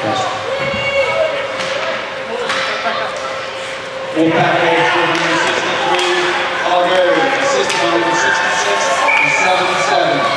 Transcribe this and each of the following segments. Impact age 163, Bulgarian, assist 166, and 77.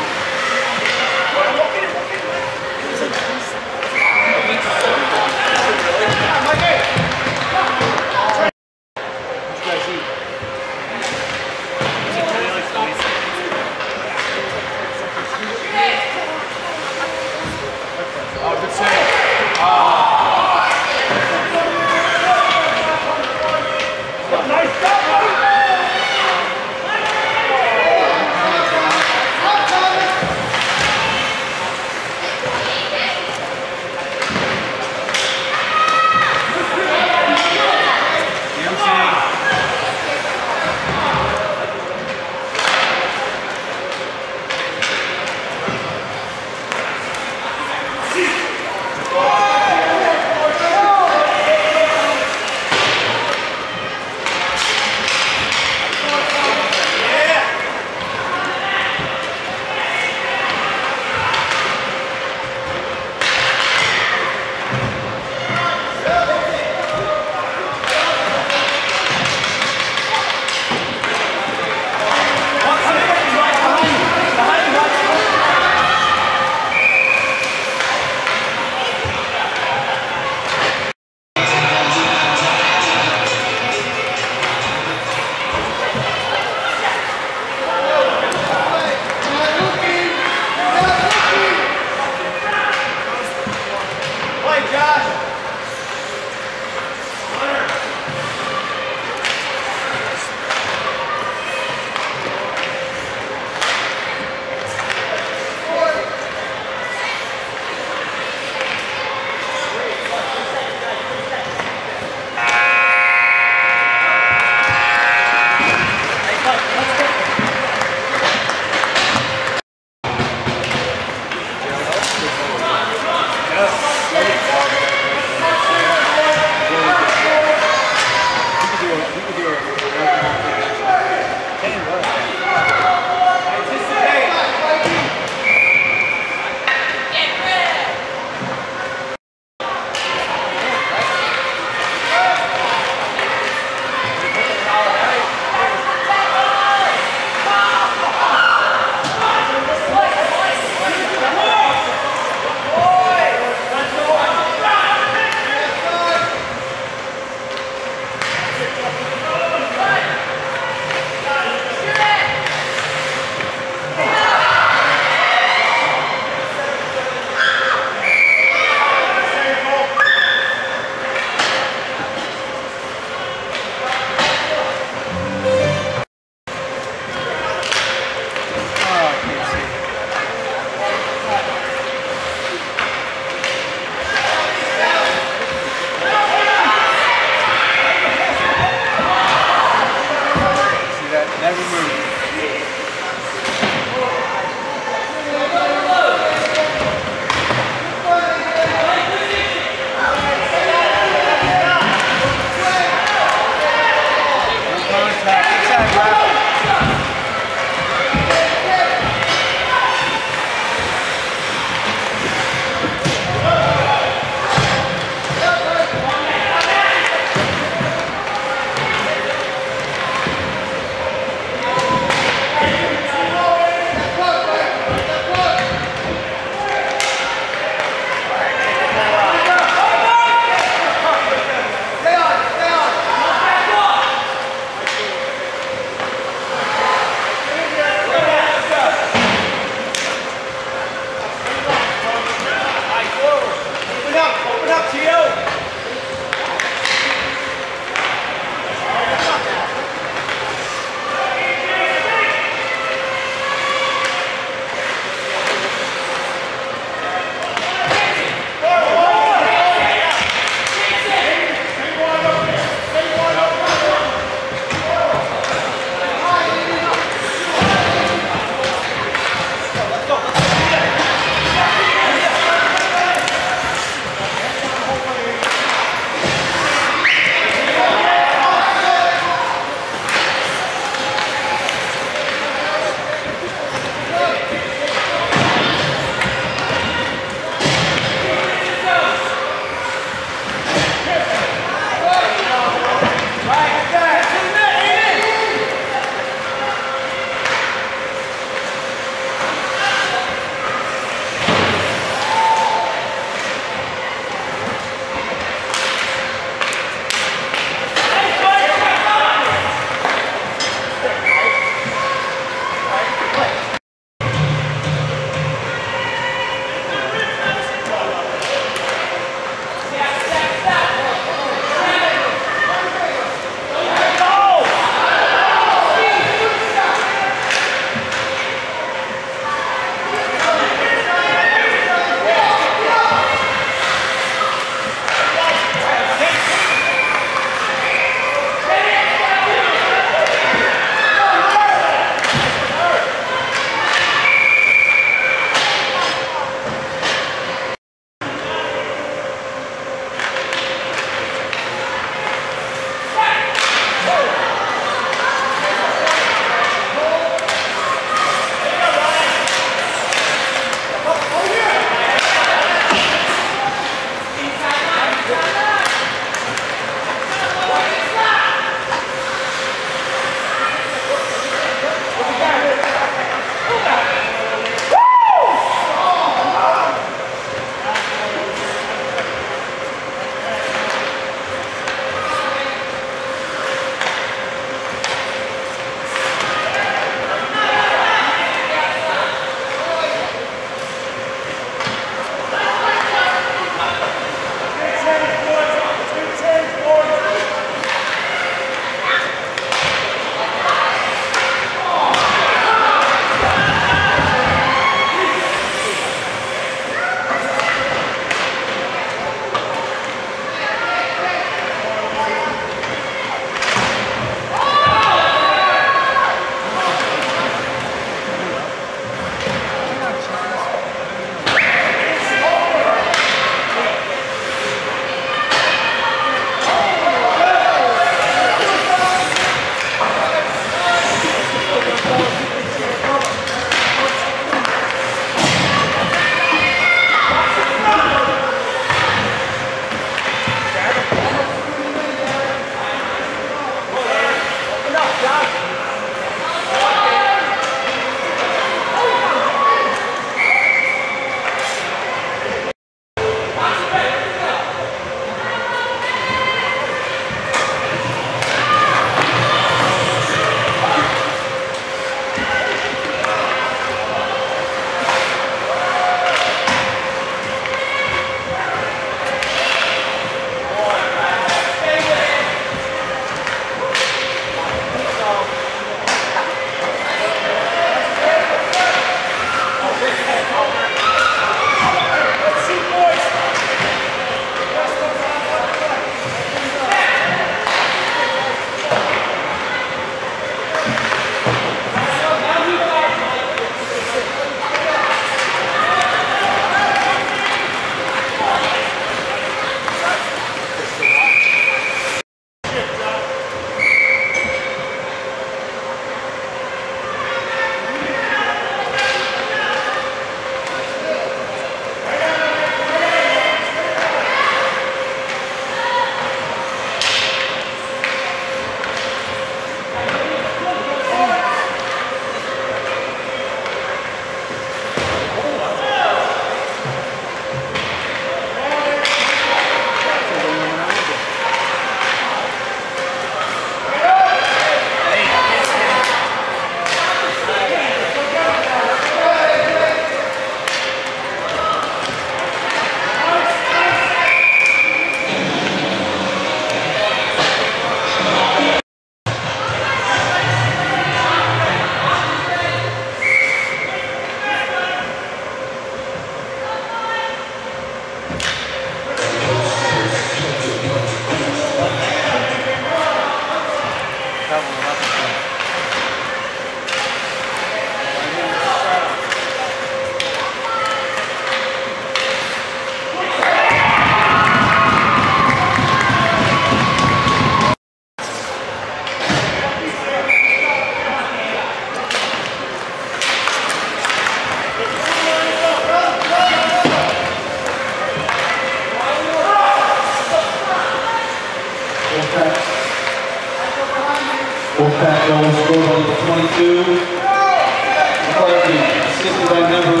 Pat Goins, score number 22. McCarthy, assisted by number 24.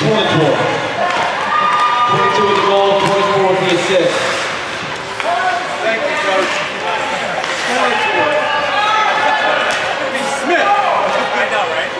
22 with the goal, 24 with the assist. Thank you, coach. 24. Smith. That's what I know, right?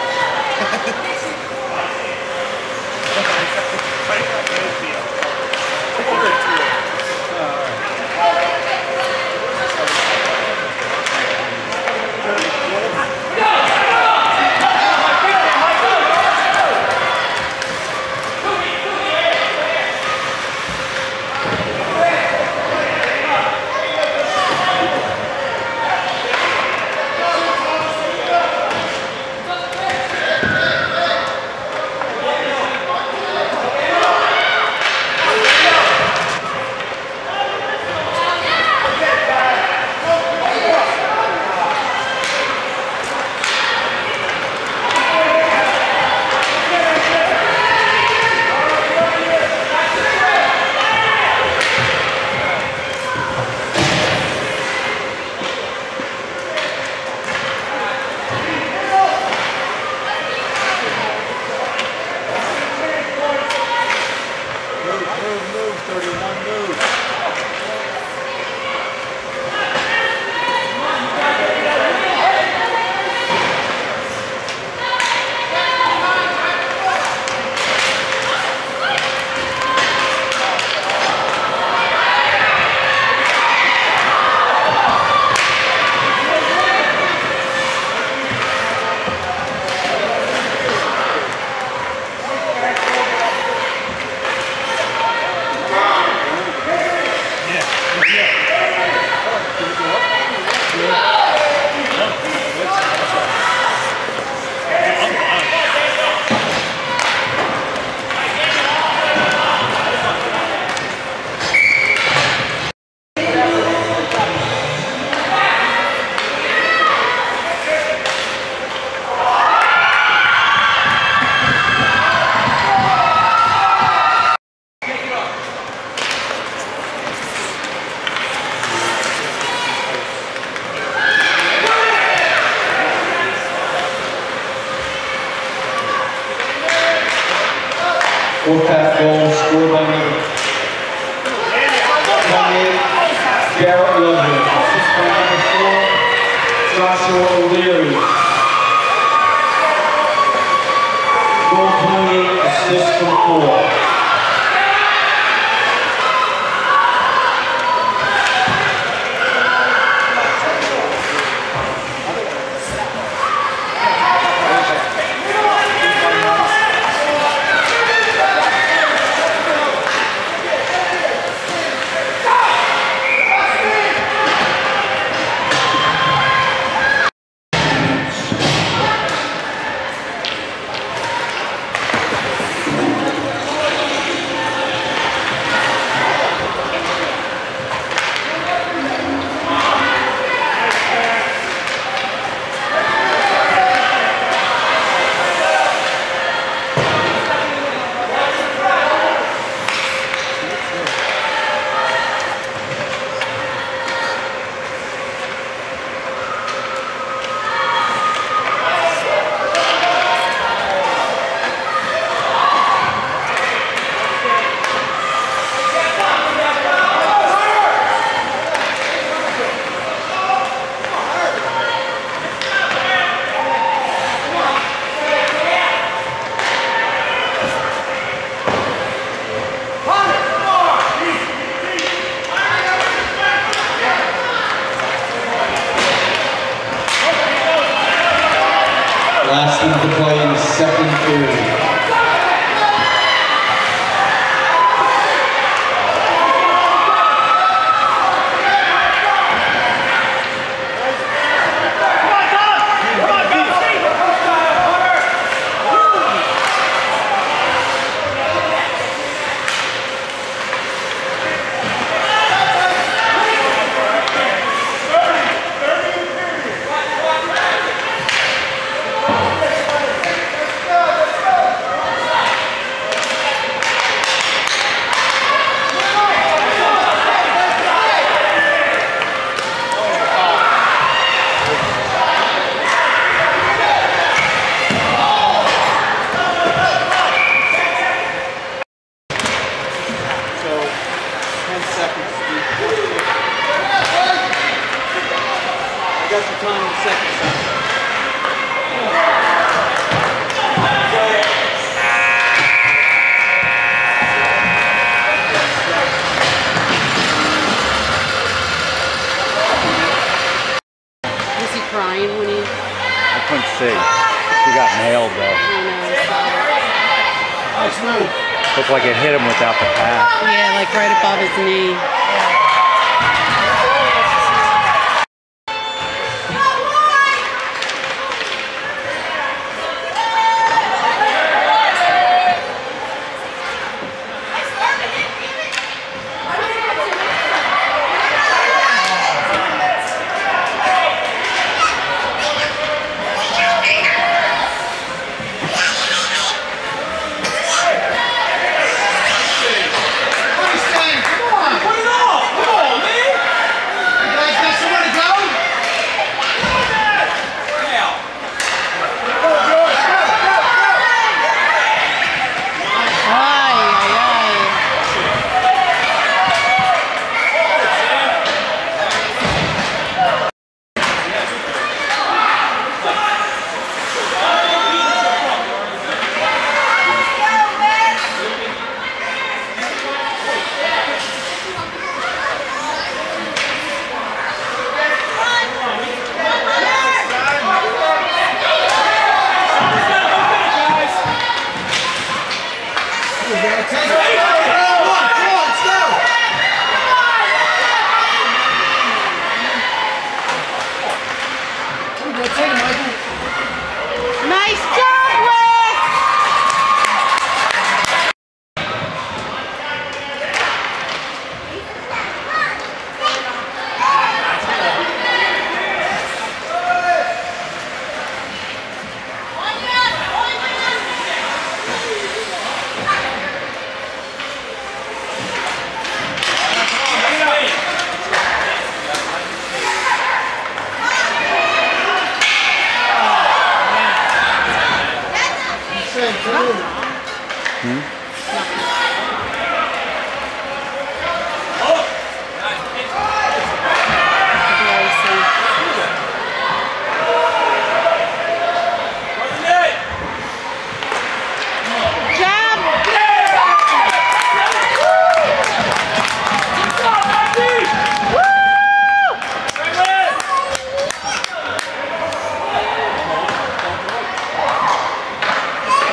Four-pass goal scored by number 28, Garrett Ludwig. Assist by number 4, Joshua O'Leary. Goal 28, assist from 4. Ryan when he... I couldn't see. He got nailed though. I know. Nice move. Looked like it hit him without the pass. Yeah, like right above his knee.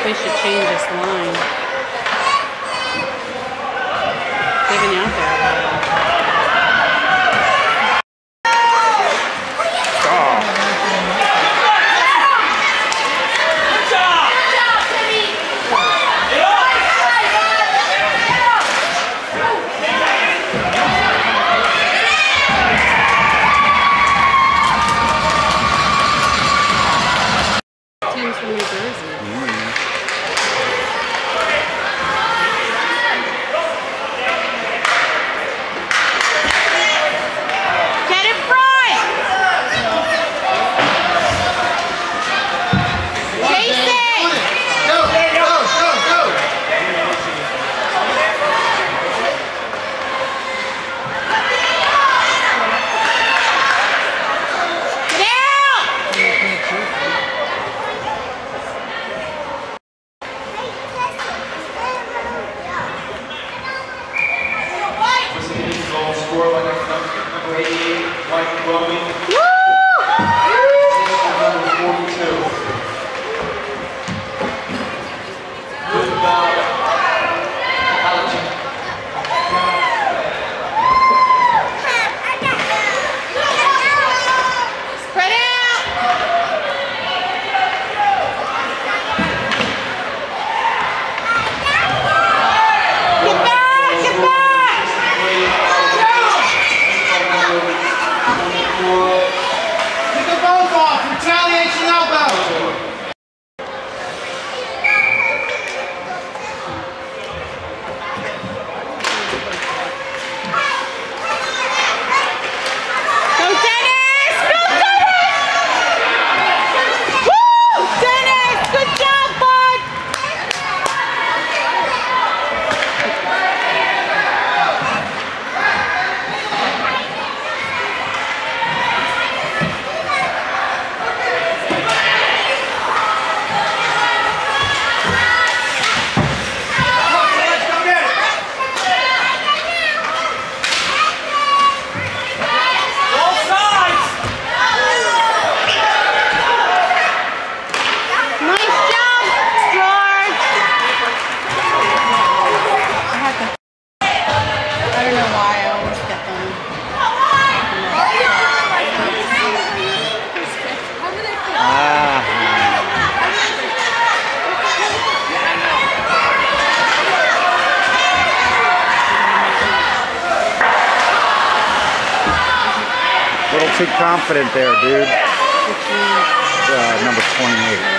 They should change this line. too confident there, dude. Number 28.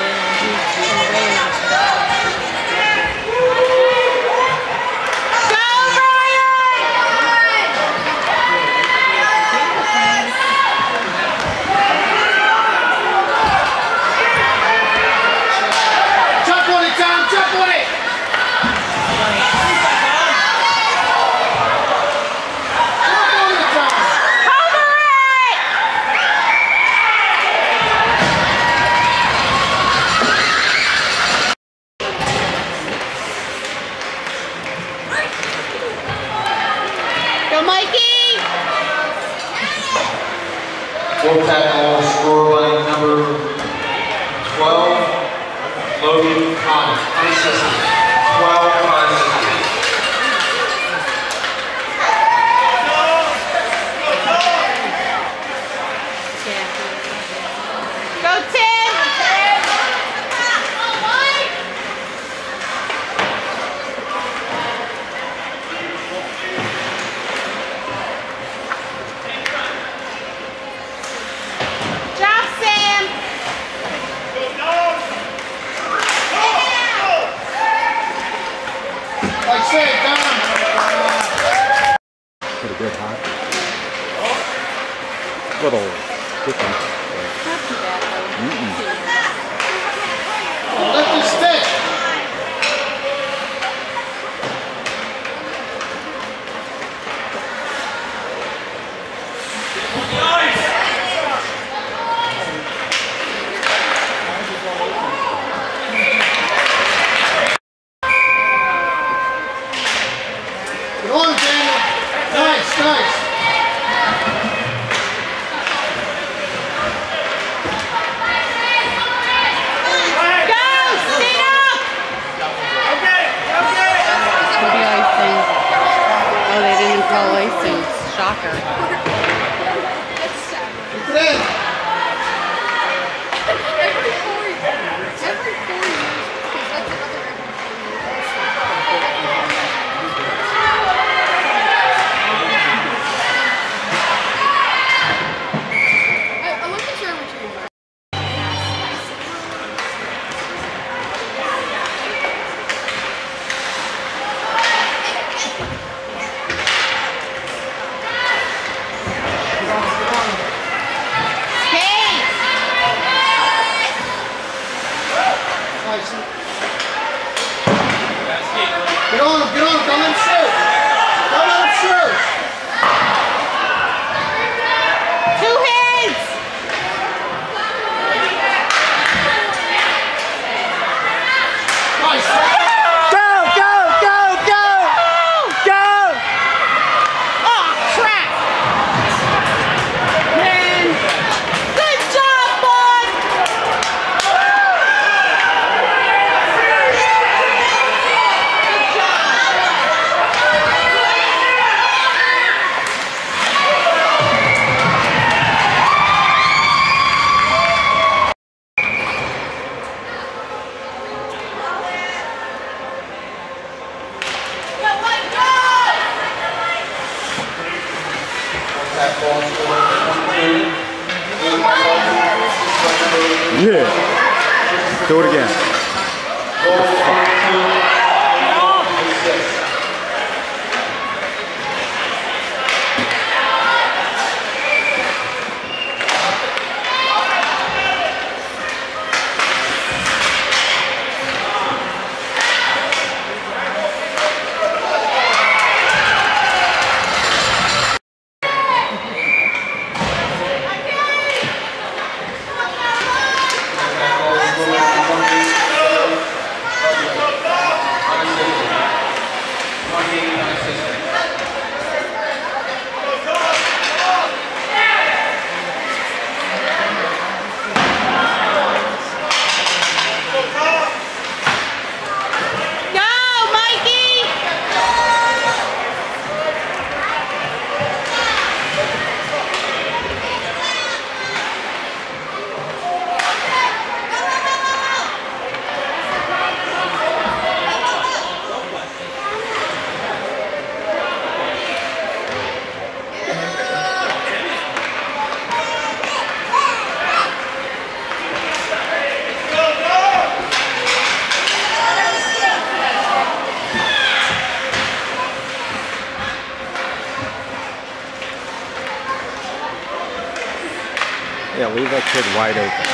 leave that kid wide open.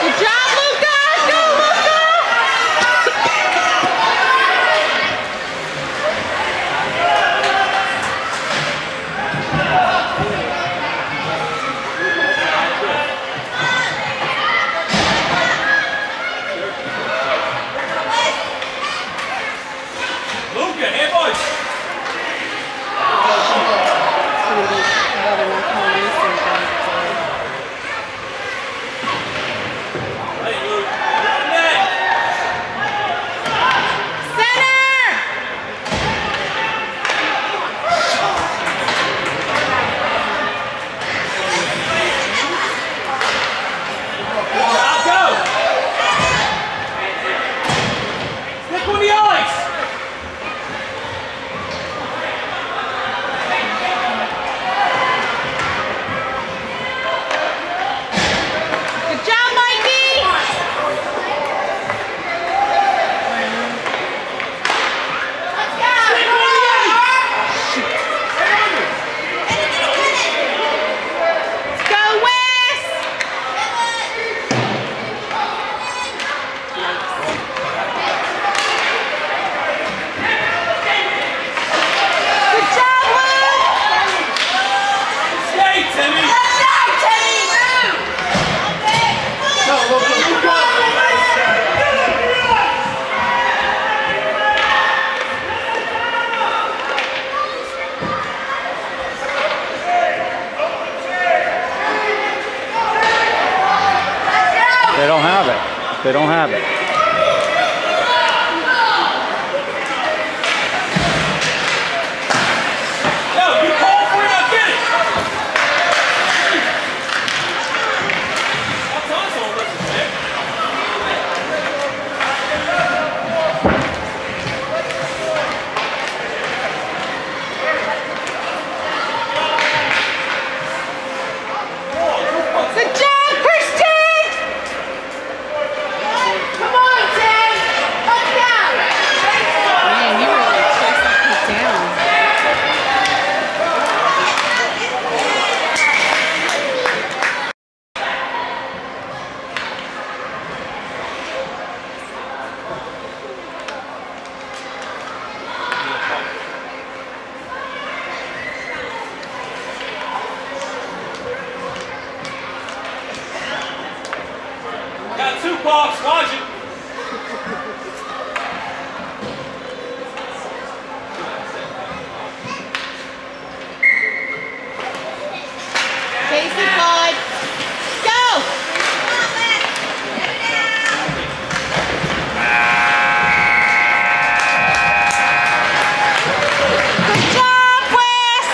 Good job, Luca! Go, Luca! Luca, hey boys! They don't have it. They don't have it. Box, watch it. Face the side. Go! Good job, Wes!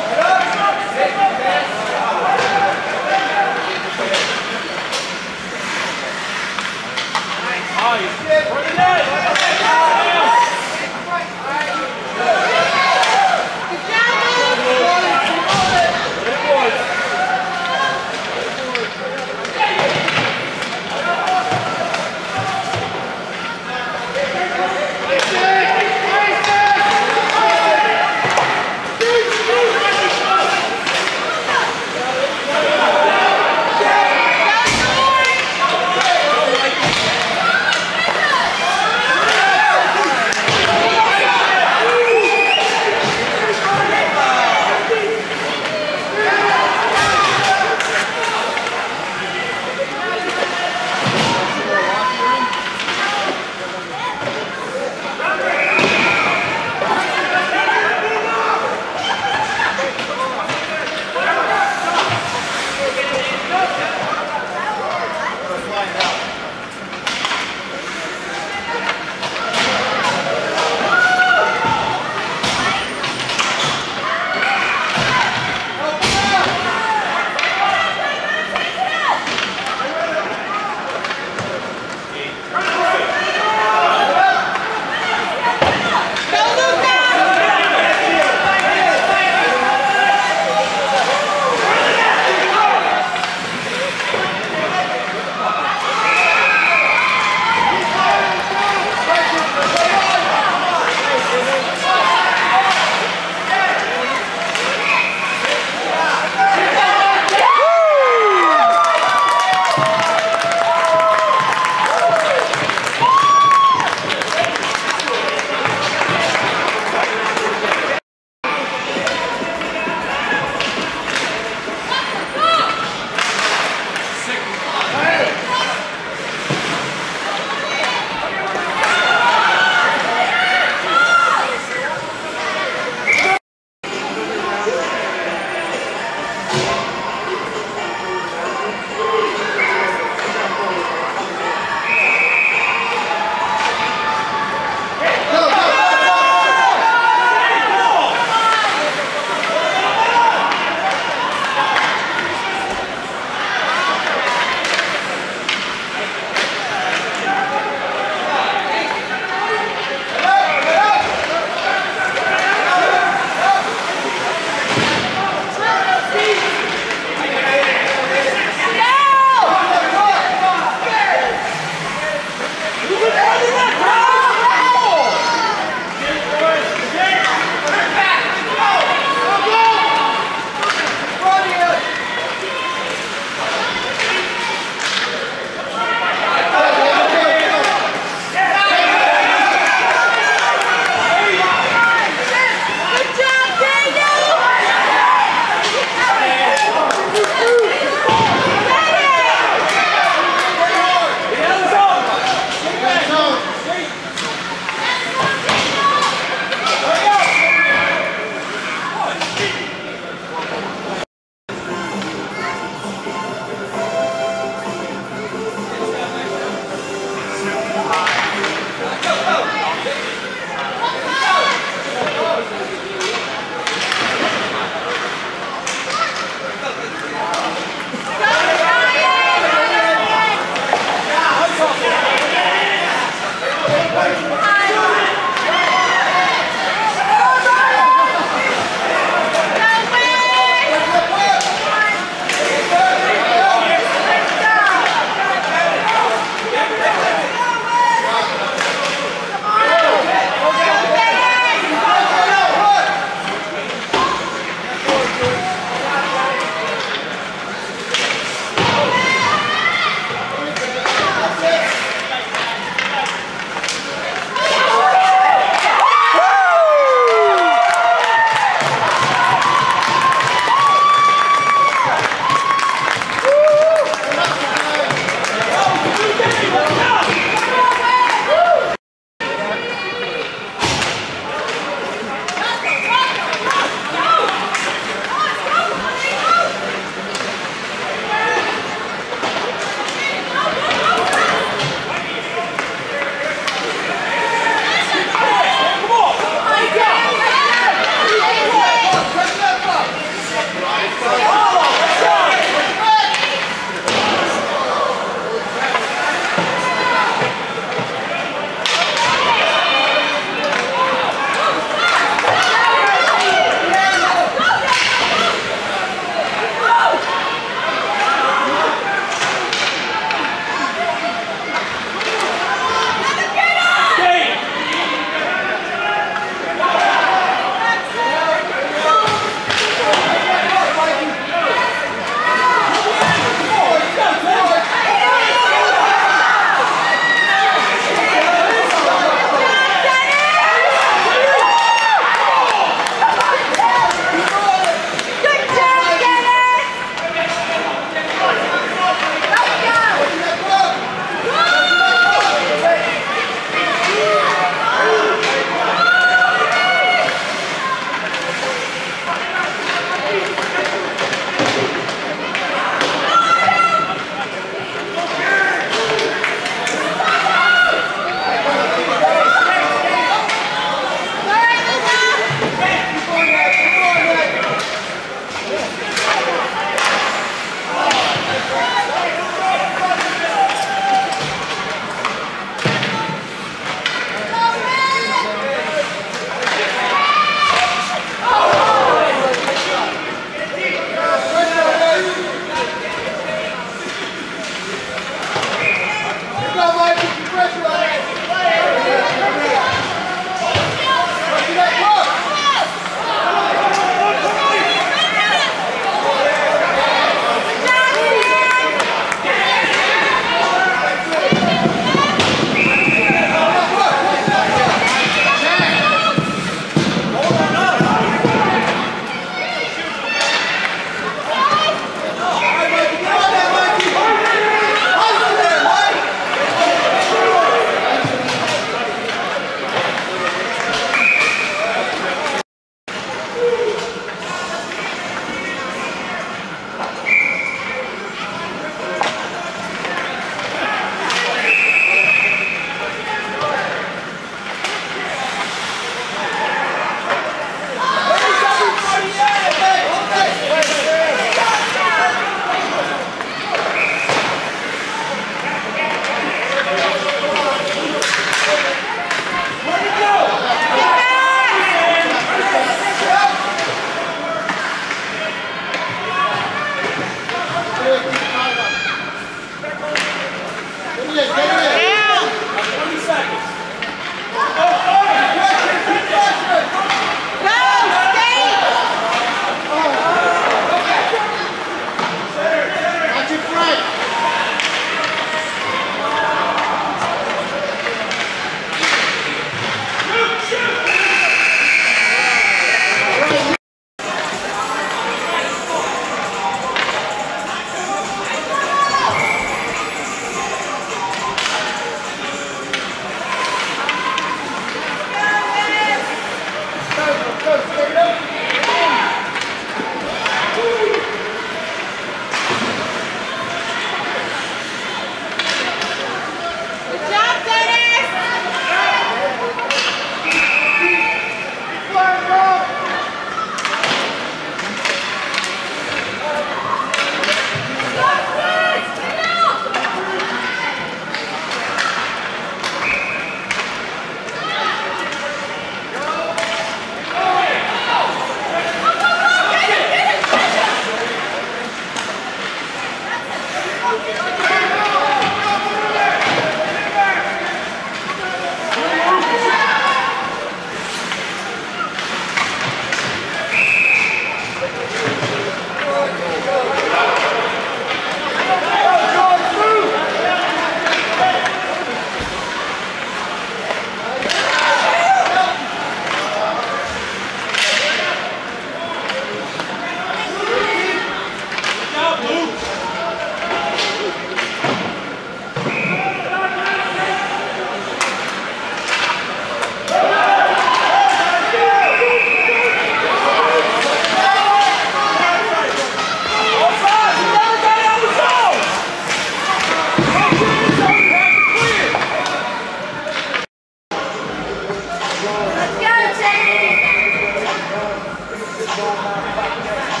Go, Timmy!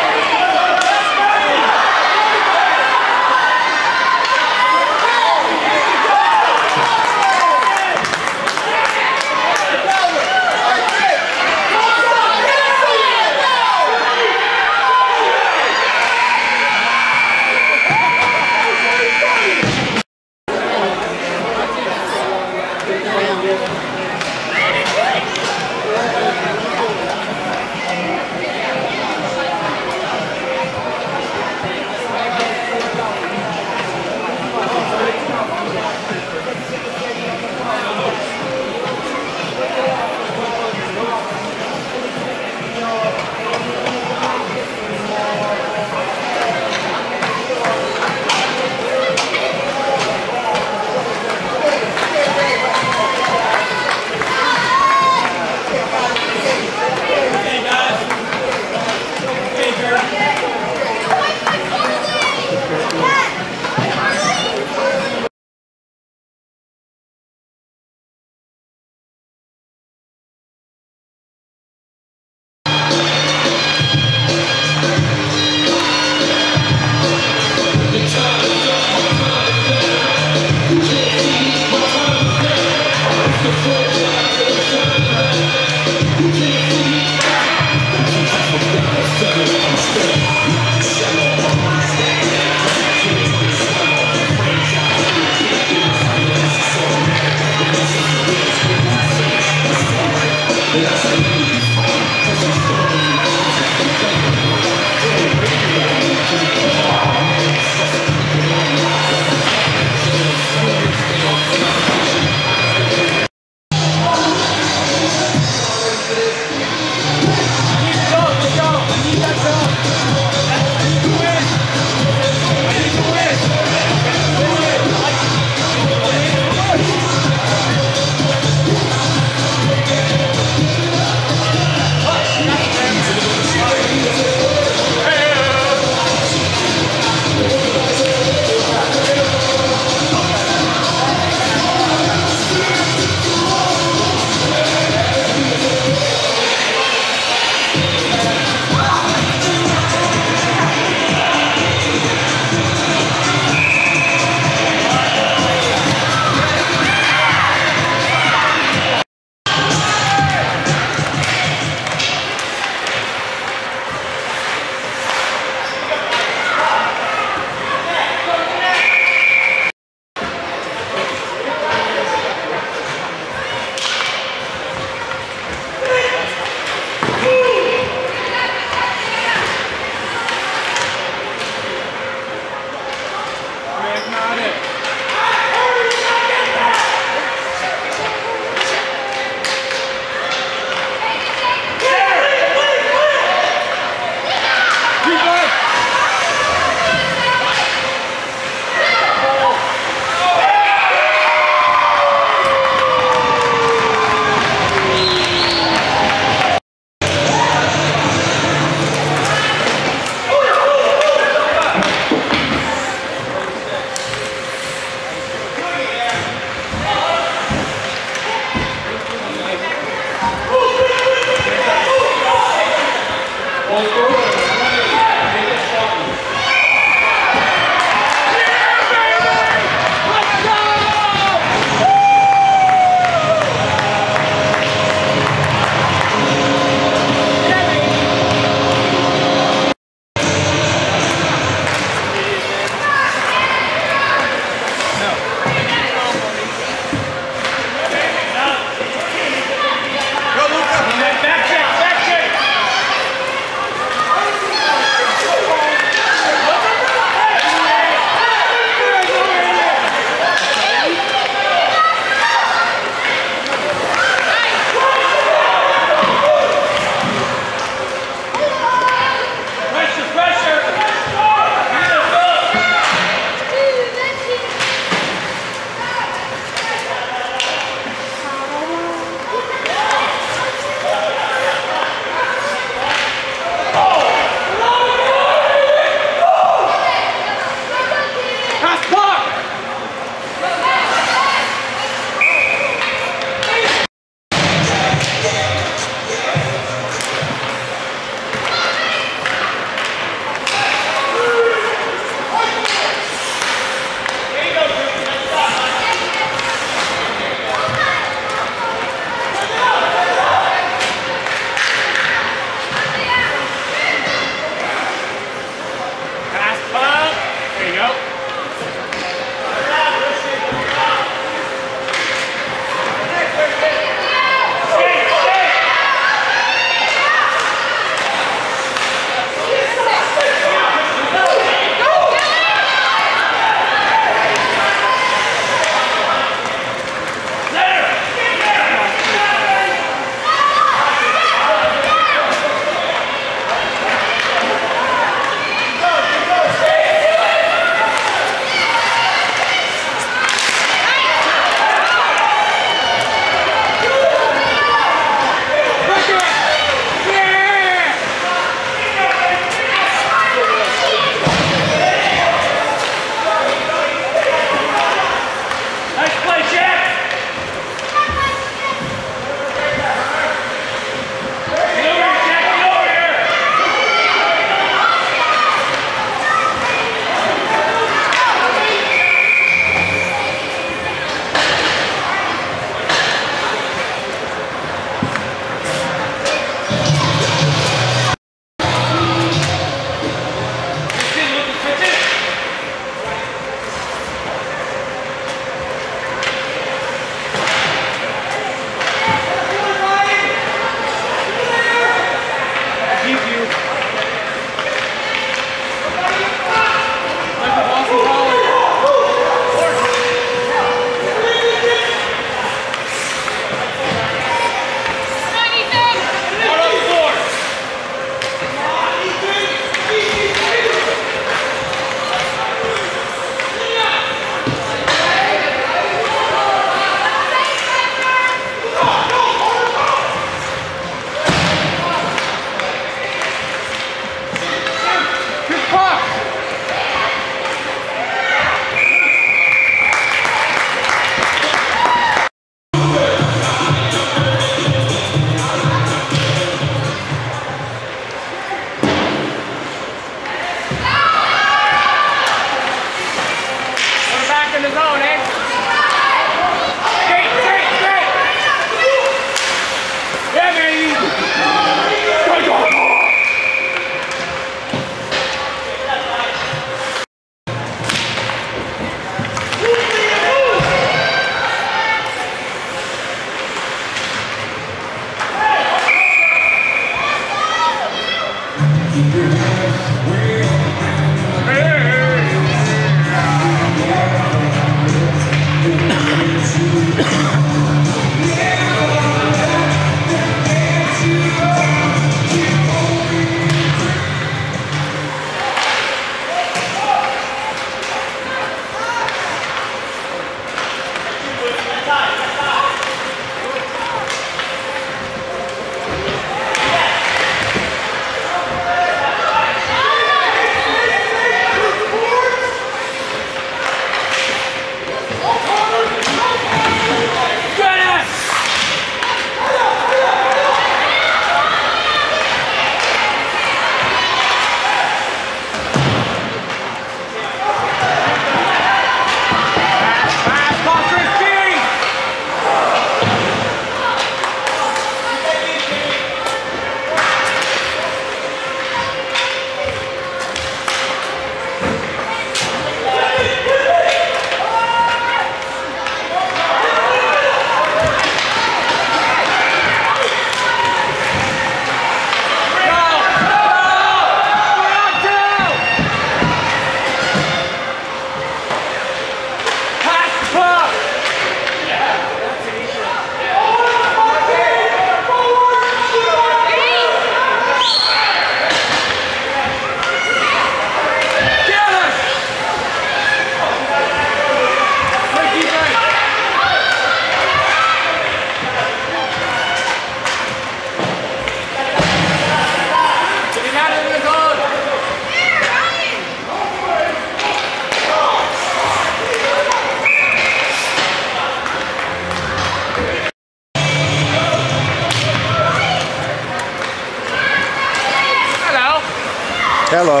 Hello.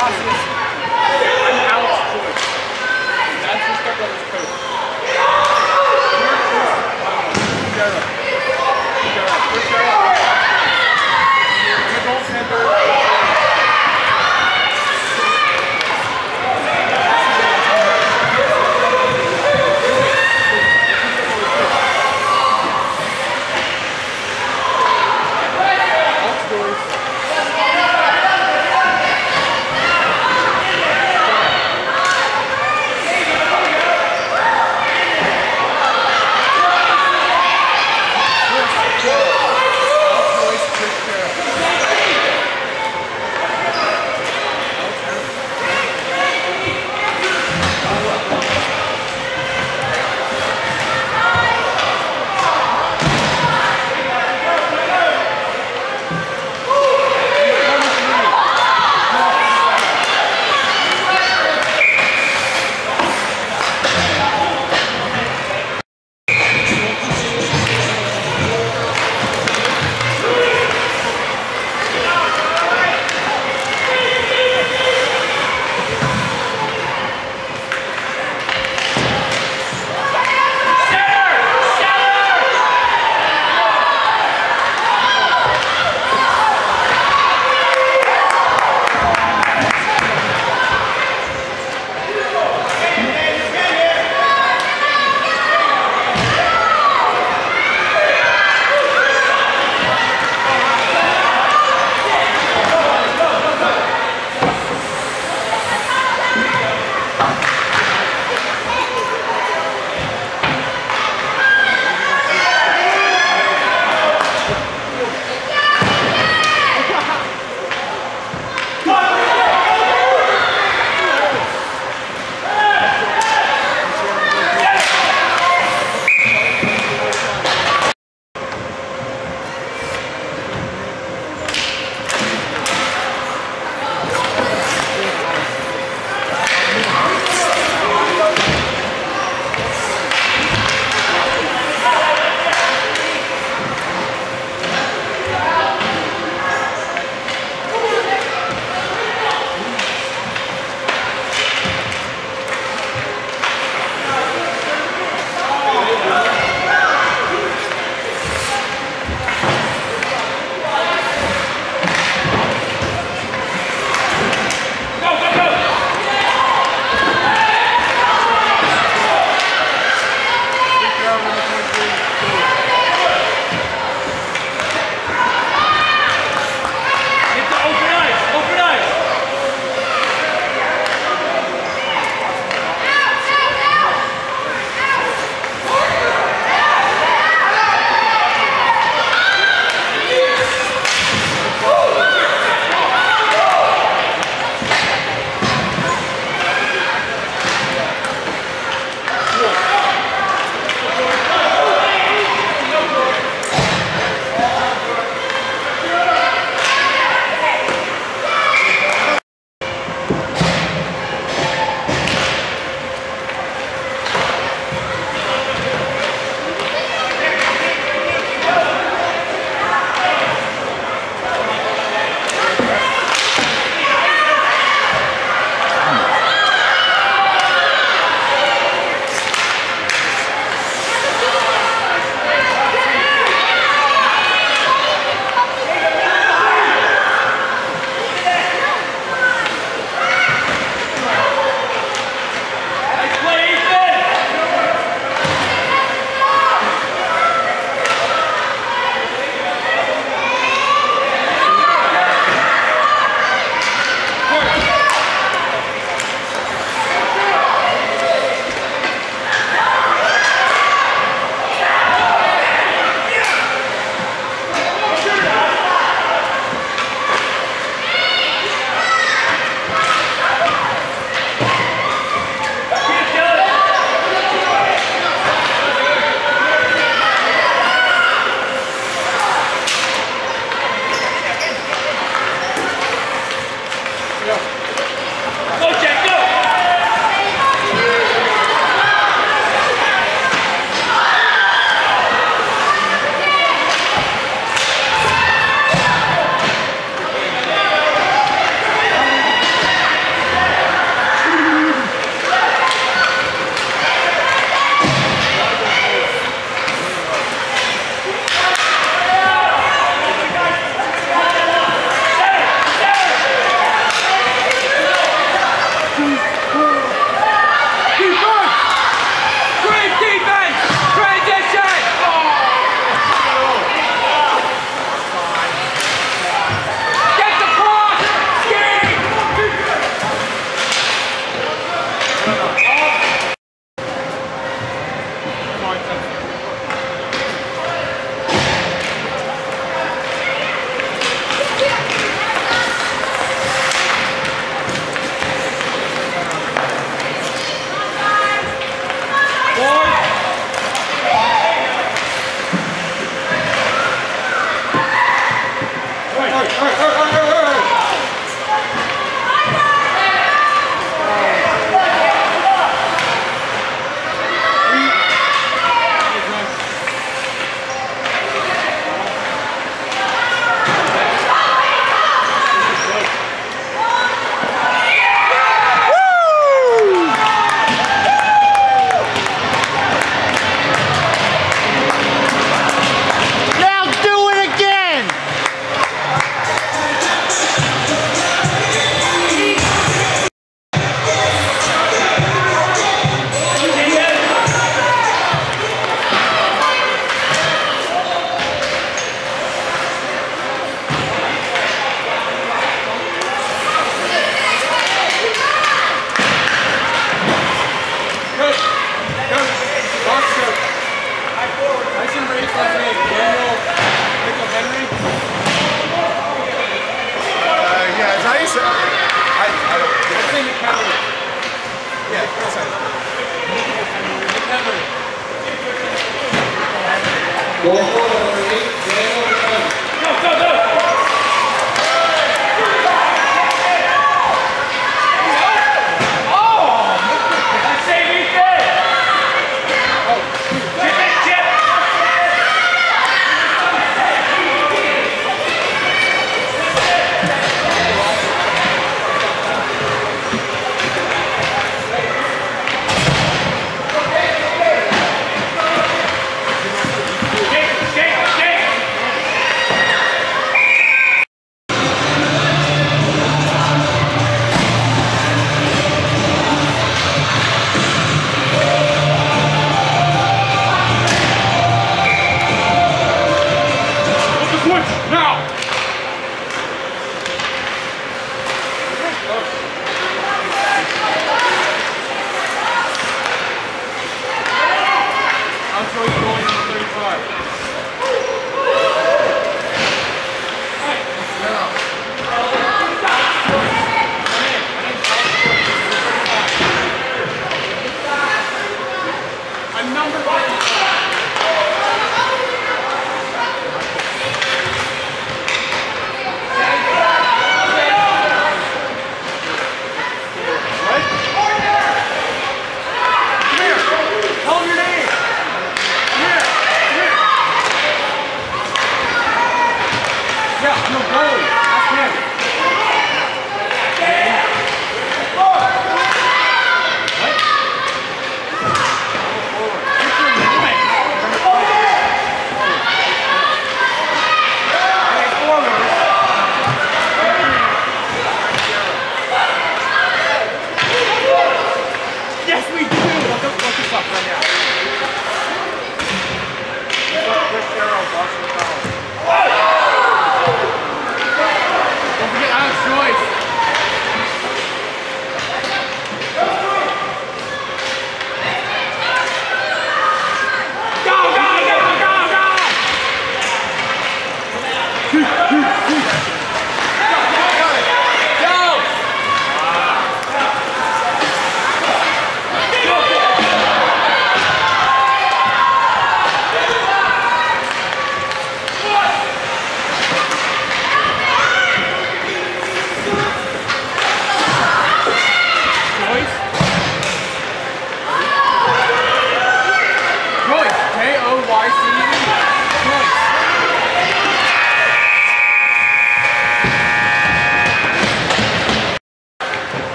crosses and Alex Joyce. That's his step brother's coach. Let's go.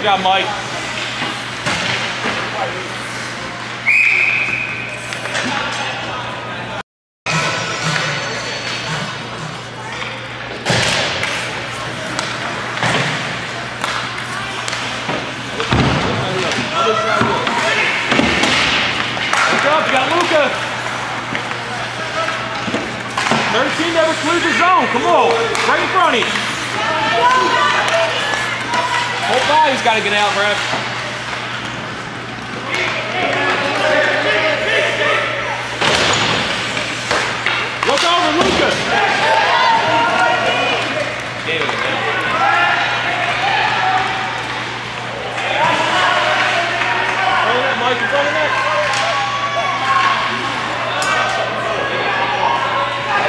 Good job, Mike. Good job, you got Luca. 13 never cleared the zone. Come on, right in front of you. Whole body's got to get out, Brad. Look over, Luca. Throw that, Mike. Throw that.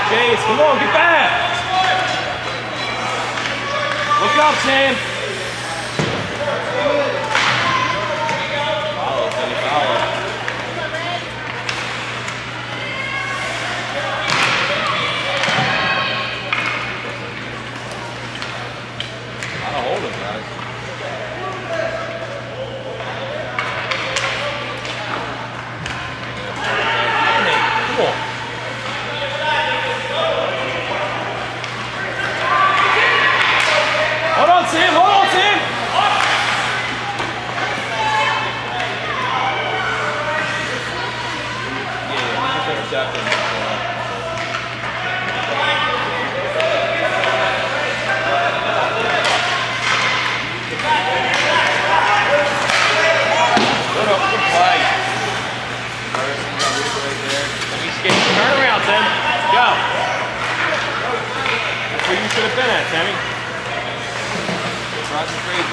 Jace, come on, get back! Look up, Sam! Follow, Sammy, follow. Gotta hold him, guys. Come on. Sam, hold on, Sam! What a good play. Let me skate. Turn around, Sam. Go. That's where you should have been at, Sammy. That's crazy. Good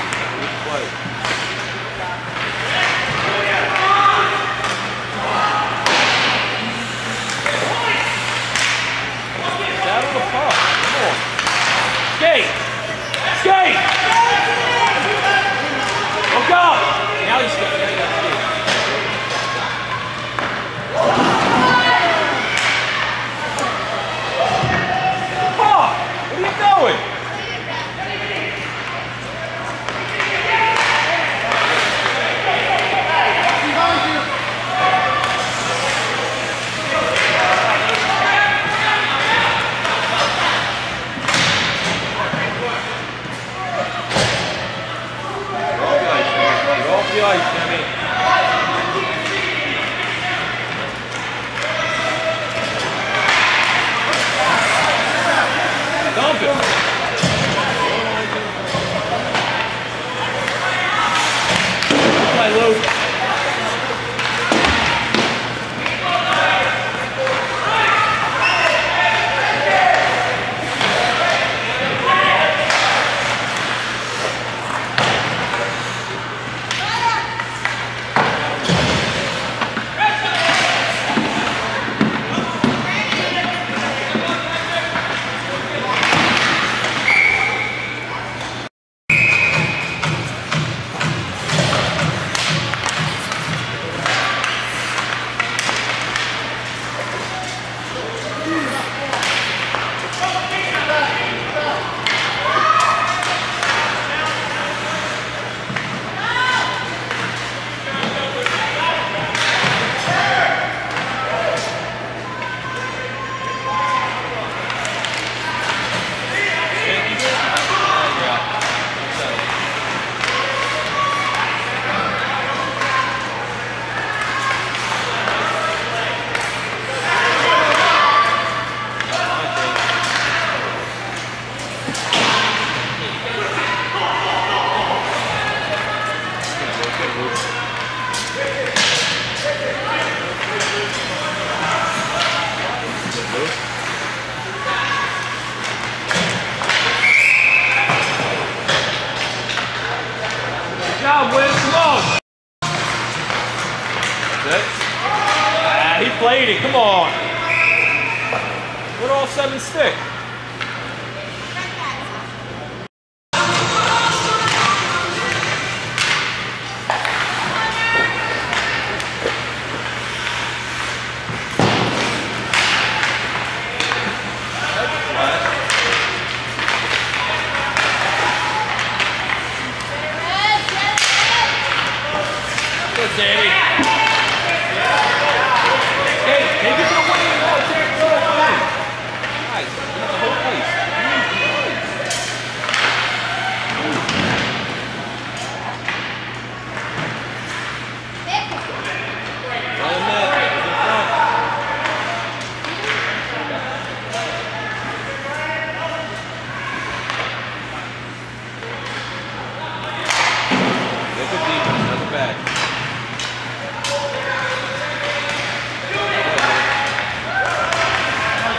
play. Saddle the puck. Come on. Skate! Skate! Look up! Now he's skating. Now you got to skate. Puck! What are you doing? Ice, Jimmy. Dump it. Play, Luke.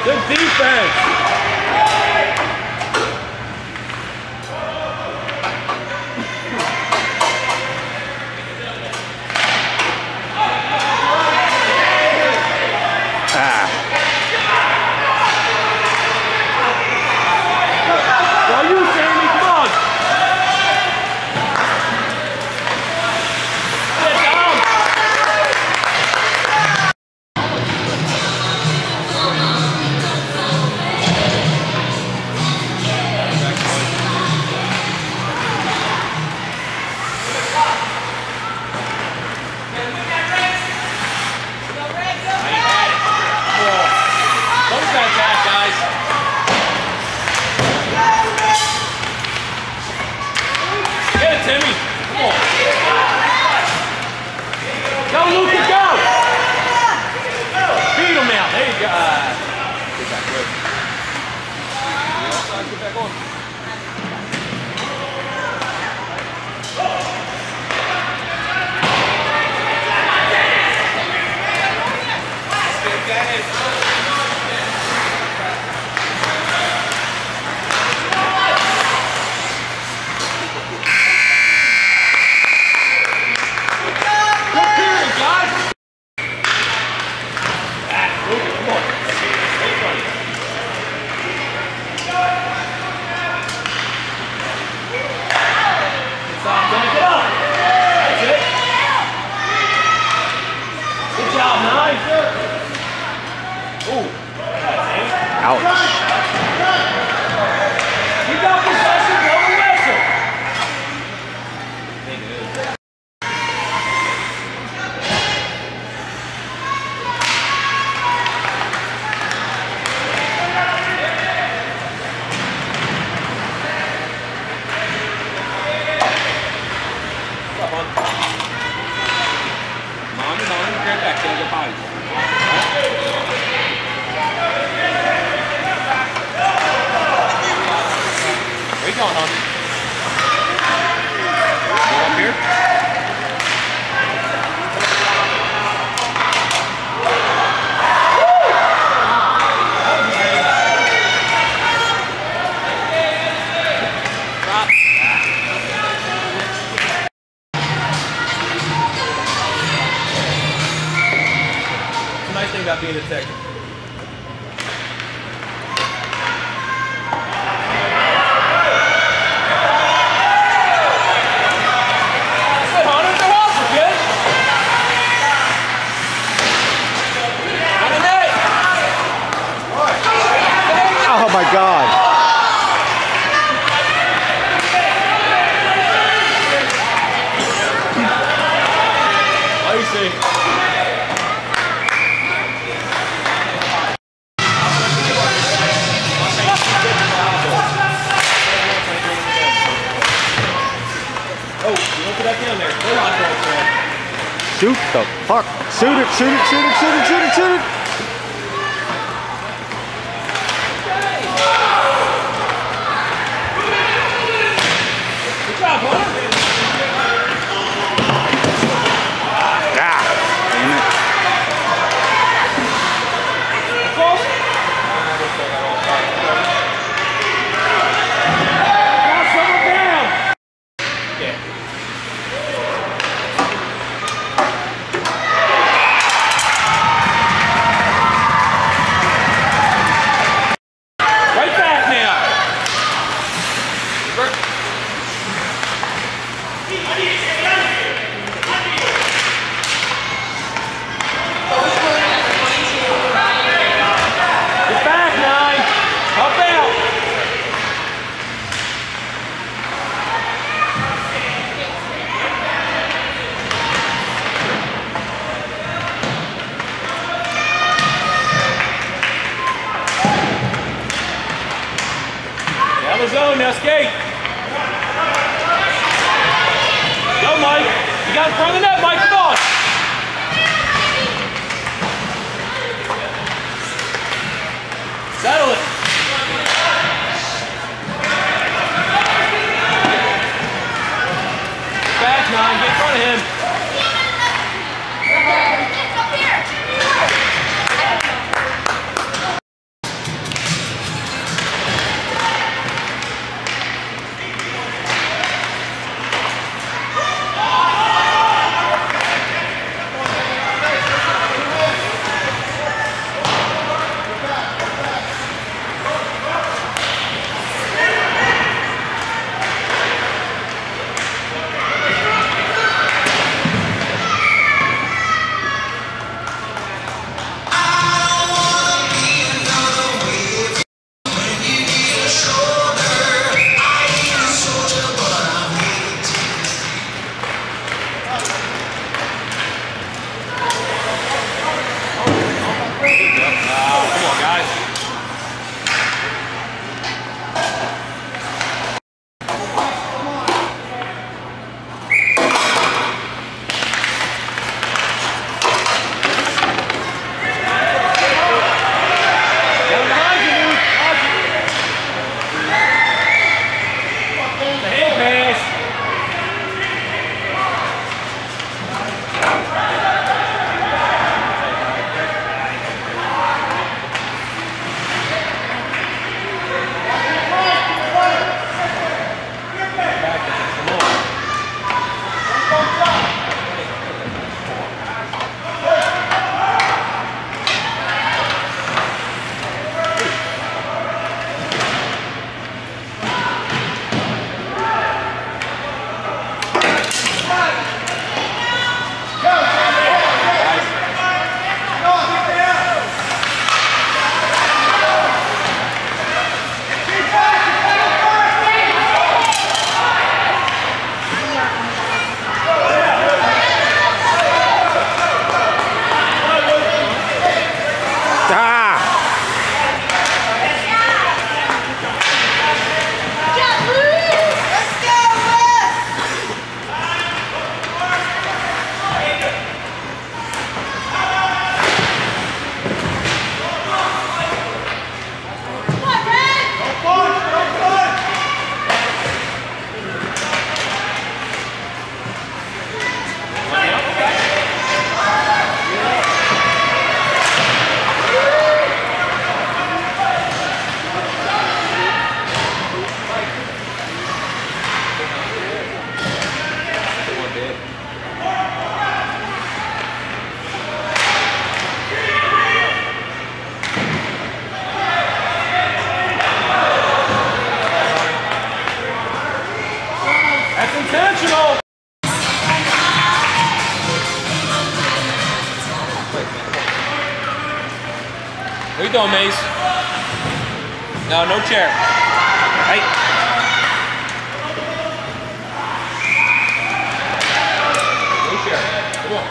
Good defense. Shoot the fuck. Shoot it, shoot it, shoot it, shoot it, shoot it, shoot it. Good job, guys. What are you doing, Mace? No, no chair. Right? No chair. Come on.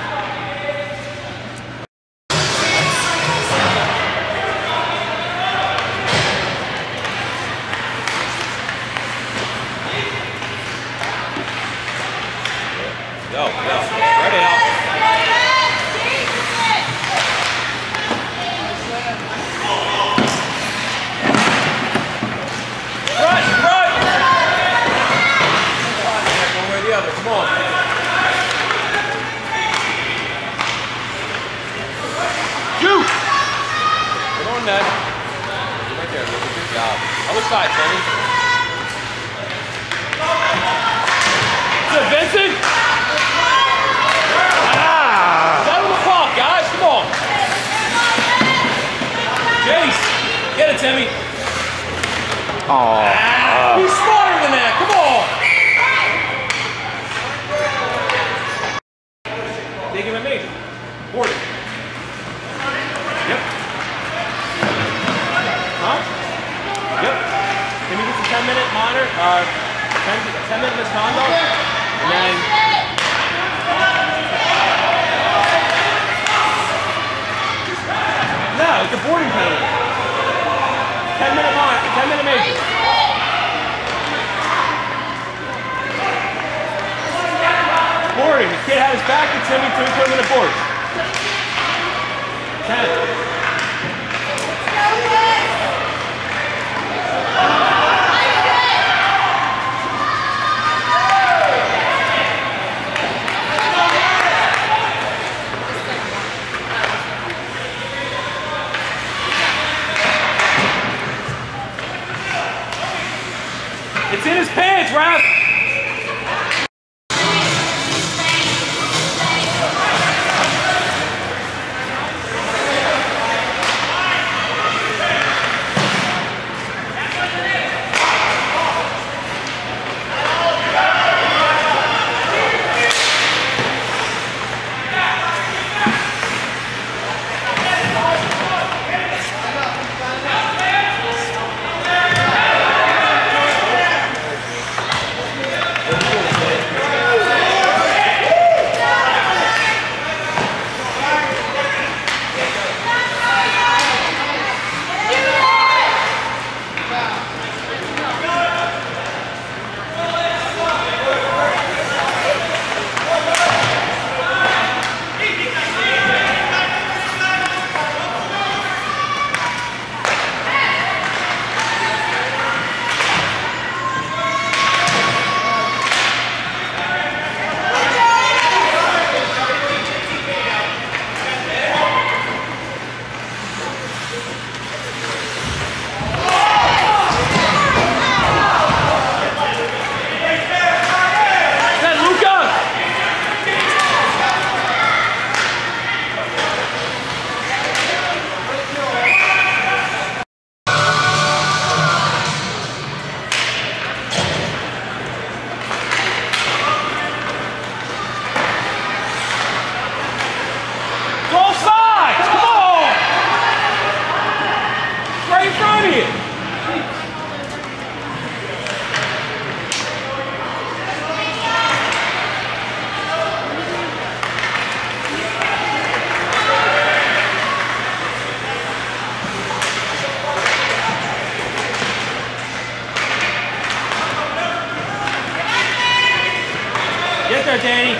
Go, go. Spread it out. Right there, good job. Other side, Tony. Is it Vincent? Settle the clock, guys. Come on. Jace, get it, Timmy. He's smarter than that. Come on. Dig him at me. Board it. Minute monitor, 10 minute misconduct, and then no, it's a boarding penalty. 10 minute monitor, 10 minute major. Boarding. The kid had his back to Timmy, Timmy put him in the board. 10. It's in his pants, Ralph! there, Danny.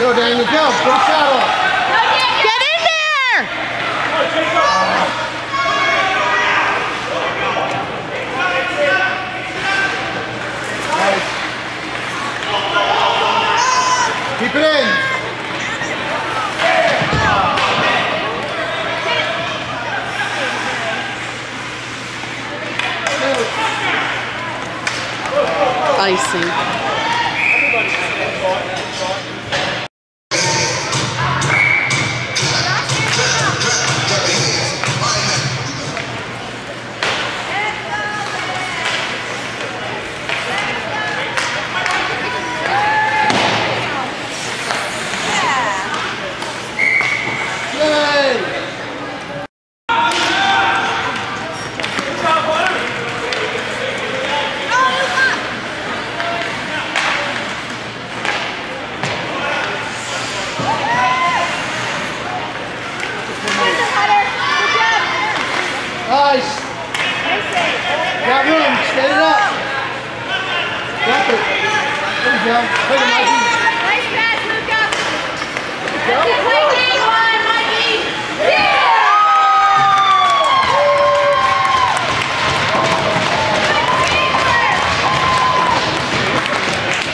Go, Daniel, go. Go saddle. Get in there! Nice. Keep it in. Icy.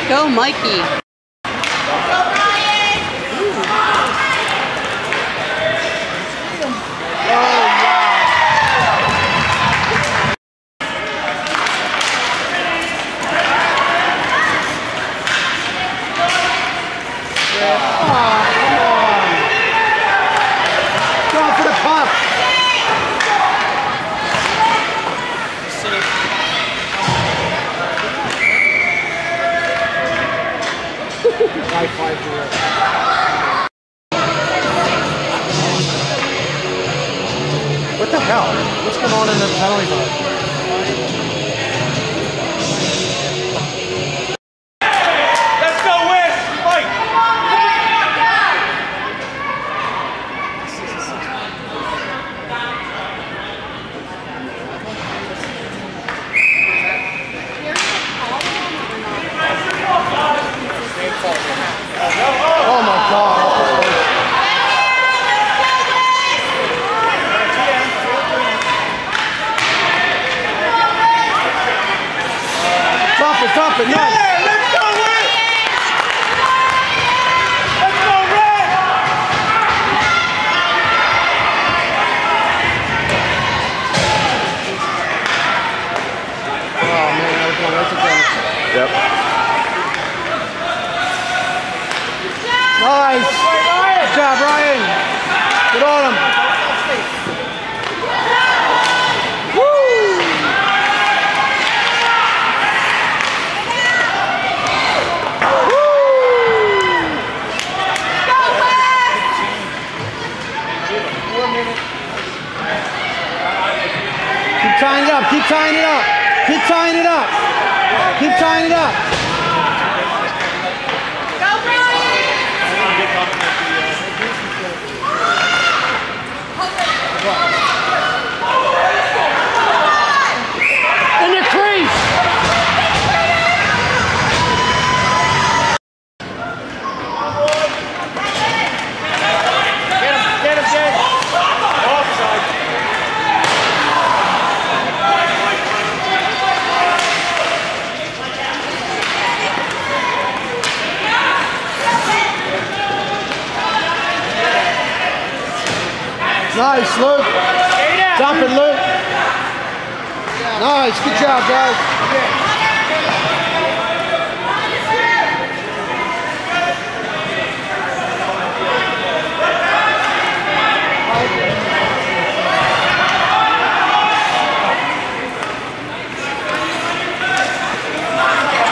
Go, Mikey. Nice, Luke. Dump it, Luke. Nice, good job, guys.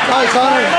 Nice, Hunter.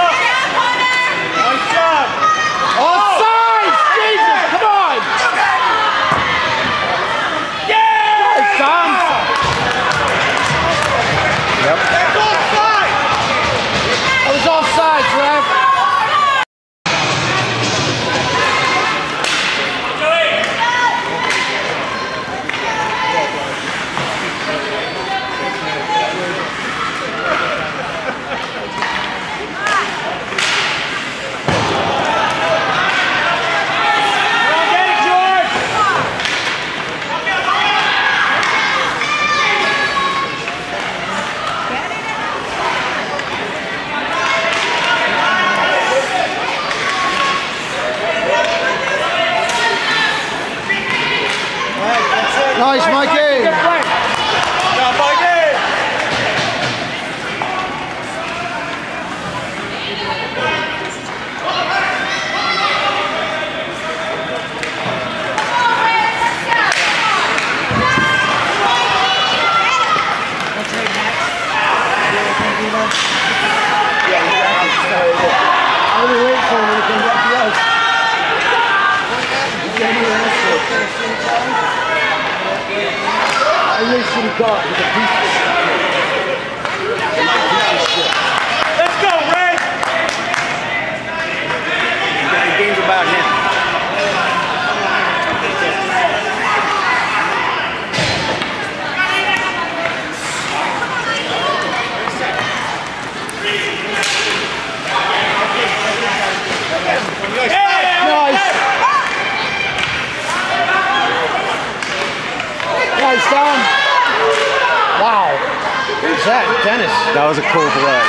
That was a cool play.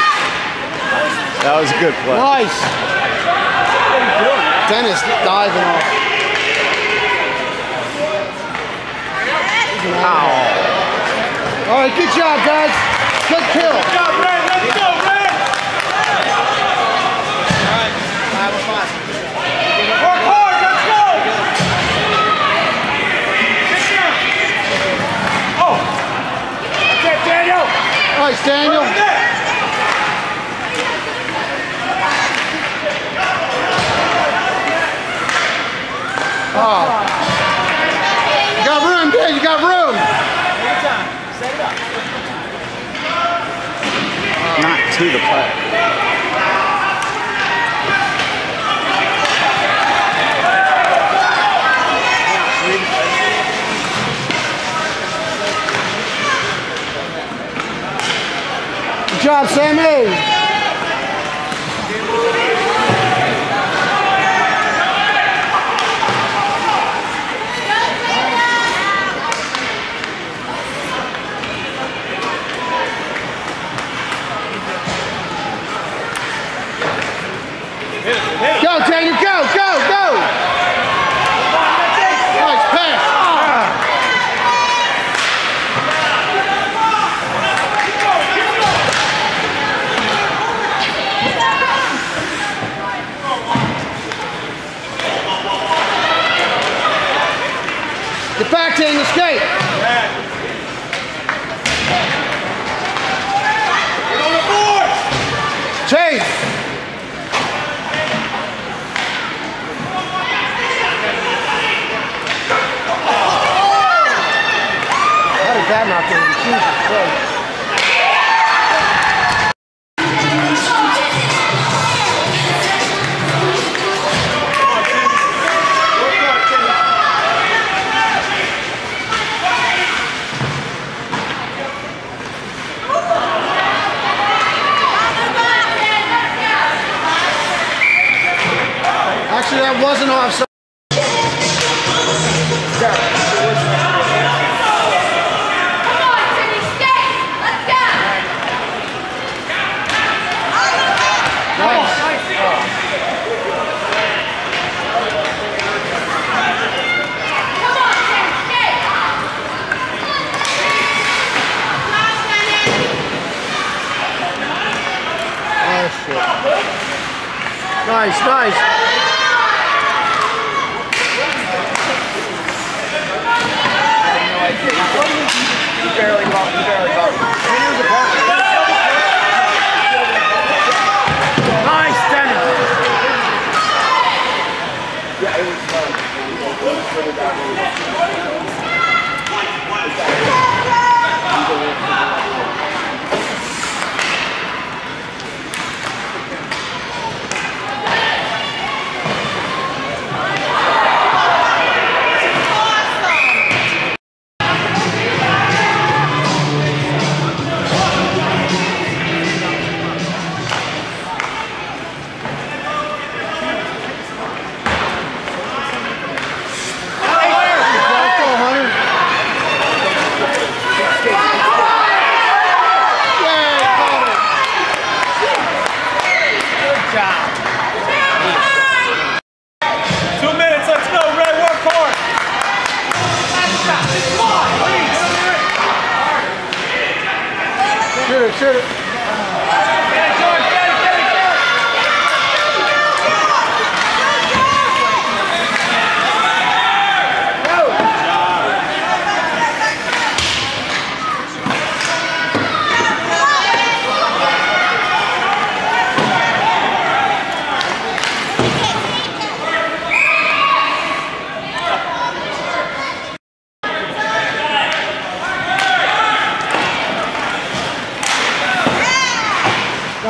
That was a good play. Nice. Dennis diving off. Ow. All right, good job, guys. Good kill. Good job, Red. Let's go, Red. All right, have fun. Work hard. Let's go. Oh. That's it, Daniel. Nice, Daniel. Oh. You got room, dude. You got room. Set it up. to the play. Good job, Sammy.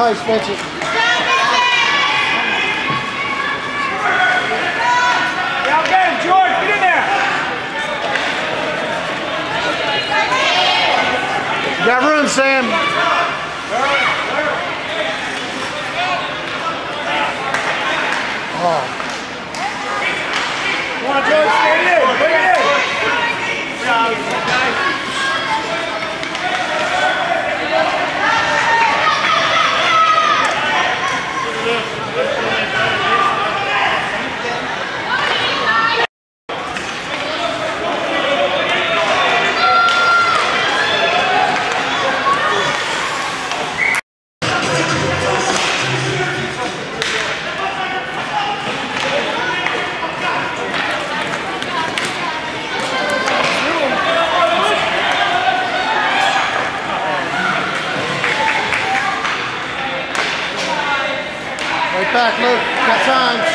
Nice, Benji. Now Ben, George, get in there. You got room, Sam. Oh. Come on, George, get in. Bring it in. Back, look, got time.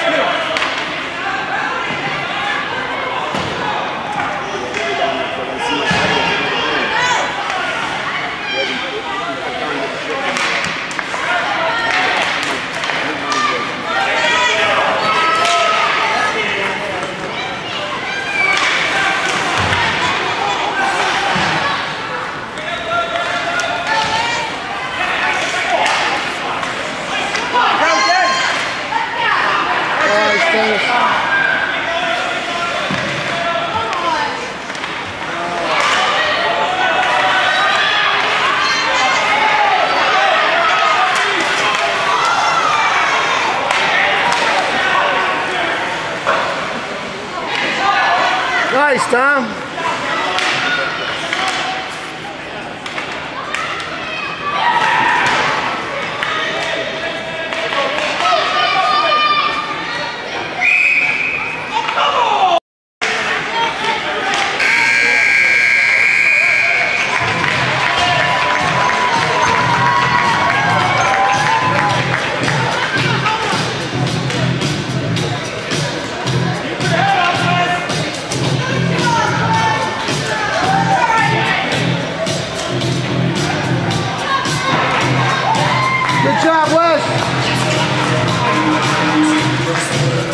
face. Nice, Tom. Good job, Wes!